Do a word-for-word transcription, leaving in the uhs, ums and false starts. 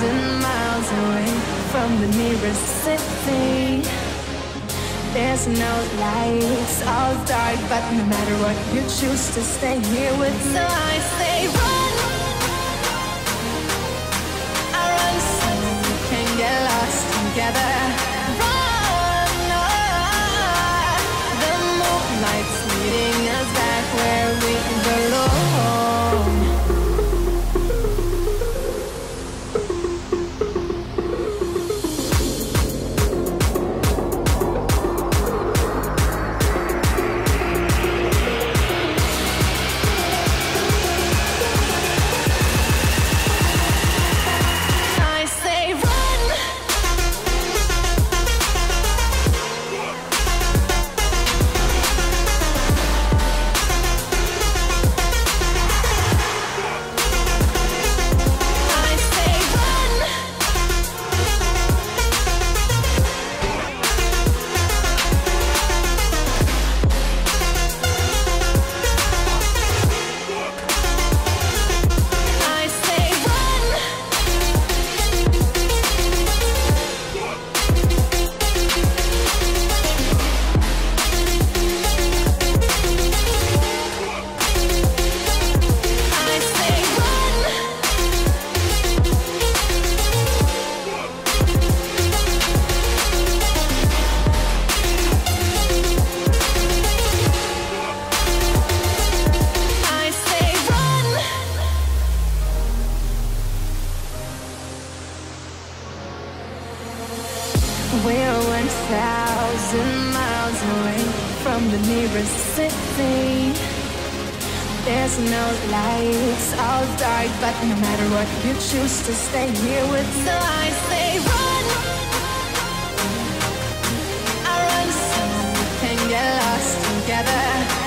thousand miles away from the nearest city. There's no lights, all dark, but no matter what, you choose to stay here with me. So I say run, I run so we can get lost together. Run, oh, the moonlight's leading us back where we belong. We're one thousand miles away from the nearest city. There's no lights, all dark, but no matter what, you choose to stay here with me. So I say run, I run so we can get lost together.